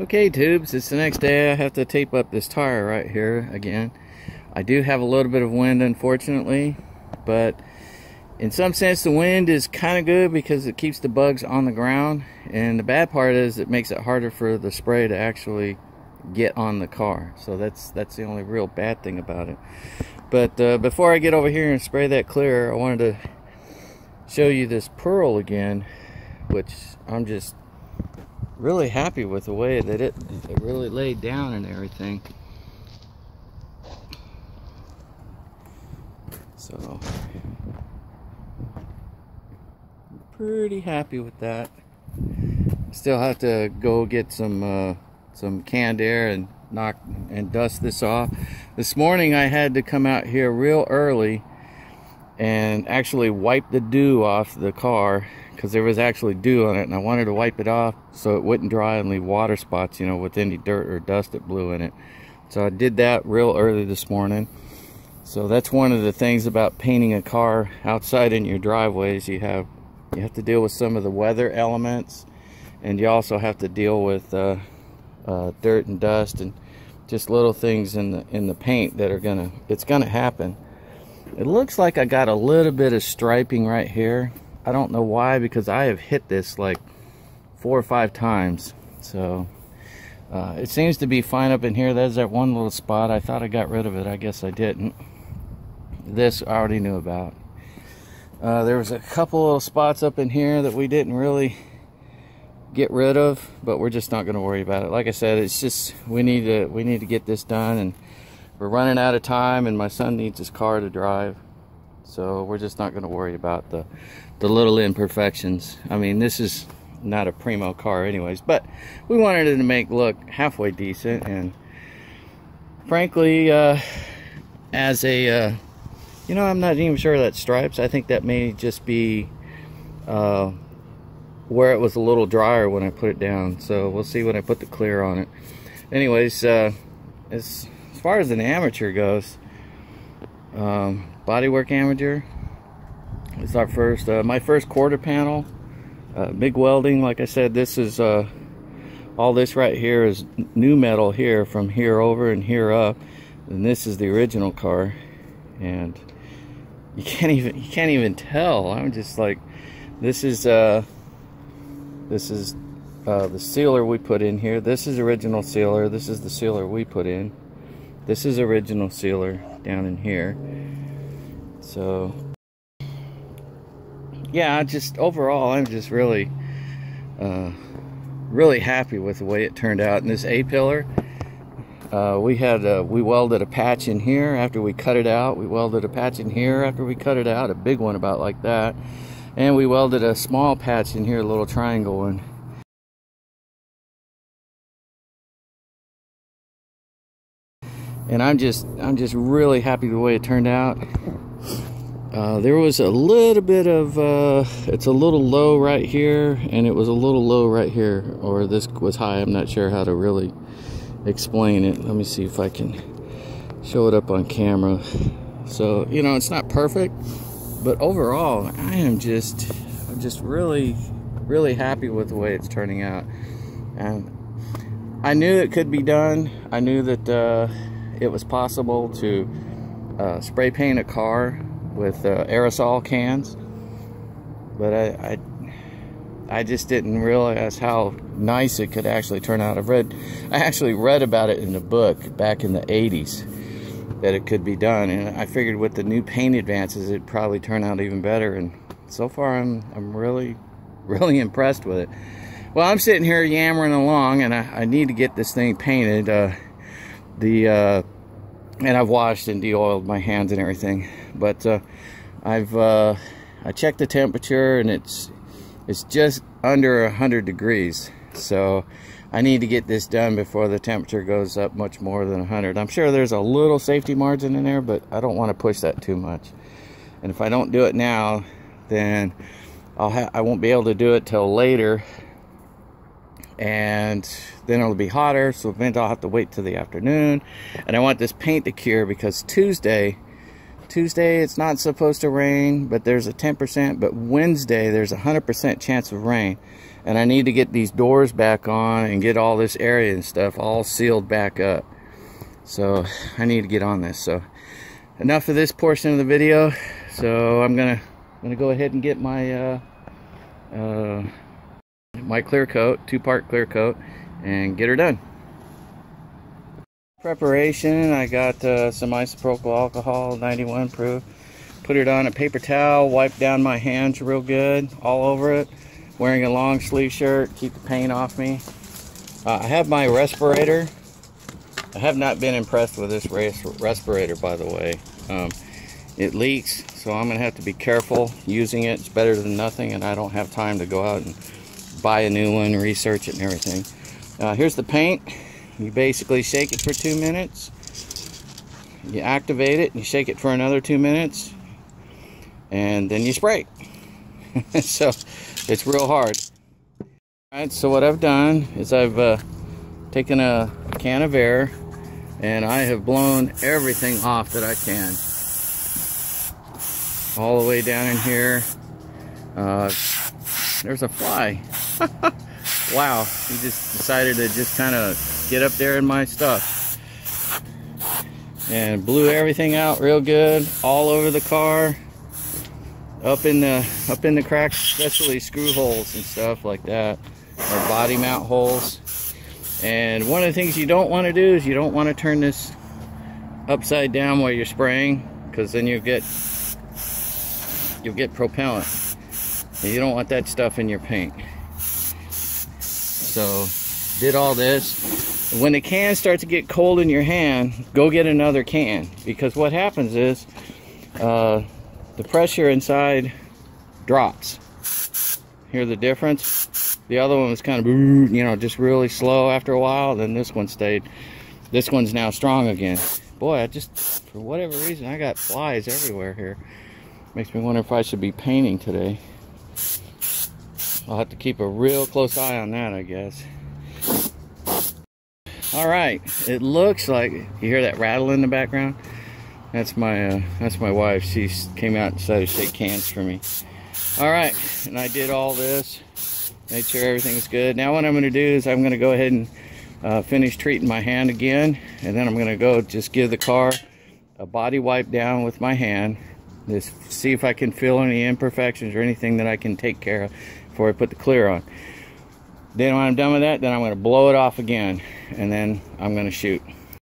Okay, tubes, it's the next day. I have to tape up this tire right here again. I do have a little bit of wind, unfortunately, but in some sense the wind is kind of good because it keeps the bugs on the ground, and the bad part is it makes it harder for the spray to actually get on the car. So that's the only real bad thing about it. But before I get over here and spray that clear, I wanted to show you this Pearl again, which I'm just really happy with the way that it really laid down and everything. So pretty happy with that. Still have to go get some canned air and knock and dust this off. This morning I had to come out here real early and actually wipe the dew off the car, because there was actually dew on it, and I wanted to wipe it off so it wouldn't dry and leave water spots, you know, with any dirt or dust that blew in it. So I did that real early this morning. So that's one of the things about painting a car outside in your driveways. You have to deal with some of the weather elements, and you also have to deal with dirt and dust and just little things in the paint that are gonna happen. It looks like I got a little bit of striping right here. I don't know why, because I have hit this like 4 or 5 times. So it seems to be fine up in here. There's that one little spot. I thought I got rid of it. I guess I didn't. This I already knew about. There was a couple little spots up in here that we didn't really get rid of, but we're just not going to worry about it. Like I said, it's just we need to get this done, and we're running out of time, and my son needs his car to drive, so we're just not going to worry about the little imperfections. I mean, this is not a primo car anyways, but we wanted it to make look halfway decent. And frankly, as a you know, I'm not even sure that's stripes. I think that may just be where it was a little drier when I put it down, so we'll see when I put the clear on it. Anyways, as far as an amateur goes, bodywork amateur, it's our first my first quarter panel MIG welding. Like I said, this is all this right here is new metal here from here over and here up, and this is the original car, and you can't even tell. I'm just like, this is the sealer we put in here. This is original sealer. This is the sealer we put in. This is original sealer down in here. So yeah, just overall I'm just really really happy with the way it turned out. And this A-pillar, we welded a patch in here after we cut it out. We welded a patch in here after we cut it out, a big one about like that, and we welded a small patch in here, a little triangle one. And I'm just really happy with the way it turned out. There was a little bit of it's a little low right here, and it was a little low right here, or this was high. I'm not sure how to really explain it. Let me see if I can show it up on camera. So, you know, it's not perfect, but overall I'm just really happy with the way it's turning out. And I knew it could be done. I knew that it was possible to spray paint a car with aerosol cans, but I just didn't realize how nice it could actually turn out. I actually read about it in a book back in the 80s that it could be done, and I figured with the new paint advances it'd probably turn out even better, and so far I'm really impressed with it. Well, I'm sitting here yammering along, and I need to get this thing painted. And I've washed and de-oiled my hands and everything, but I checked the temperature, and it's just under 100 degrees, so I need to get this done before the temperature goes up much more than 100. I'm sure there's a little safety margin in there, but I don't want to push that too much, and if I don't do it now, then I won't be able to do it till later, and then it'll be hotter, so then I'll have to wait till the afternoon. And I want this paint to cure, because Tuesday Tuesday, it's not supposed to rain, but there's a 10%, but Wednesday, there's a 100% chance of rain. And I need to get these doors back on and get all this area and stuff all sealed back up. So I need to get on this. So enough of this portion of the video. So I'm gonna go ahead and get my my clear coat, two-part clear coat, and get her done. Preparation, I got some isopropyl alcohol, 91 proof. Put it on a paper towel, wiped down my hands real good, all over it. Wearing a long sleeve shirt, keep the paint off me. I have my respirator. I have not been impressed with this respirator, by the way. It leaks, so I'm gonna have to be careful using it. It's better than nothing, and I don't have time to go out and buy a new one, research it and everything. Here's the paint. You basically shake it for 2 minutes, you activate it, and you shake it for another 2 minutes, and then you spray it. So it's real hard. Alright, so what I've done is I've taken a can of air and I have blown everything off that I can. All the way down in here. There's a fly. Wow, he just decided to just kind of get up there in my stuff and blew everything out real good, all over the car, up in the cracks, especially screw holes and stuff like that, or body mount holes. And one of the things you don't want to do is you don't want to turn this upside down while you're spraying, because then you'll get propellant, and you don't want that stuff in your paint. So did all this. When the can starts to get cold in your hand, go get another can, because what happens is the pressure inside drops. Hear the difference? The other one was kind of, you know, just really slow after a while, then this one stayed. This one's now strong again. Boy, I just, for whatever reason, I got flies everywhere here. Makes me wonder if I should be painting today. I'll have to keep a real close eye on that, I guess. All right, it looks like, you hear that rattle in the background? That's my wife. She came out and decided to shake cans for me. All right, and I did all this, made sure everything's good. Now what I'm gonna do is I'm gonna go ahead and finish treating my hand again, and then I'm gonna go just give the car a body wipe down with my hand, just see if I can feel any imperfections or anything that I can take care of before I put the clear on. Then when I'm done with that, then I'm going to blow it off again, and then I'm going to shoot.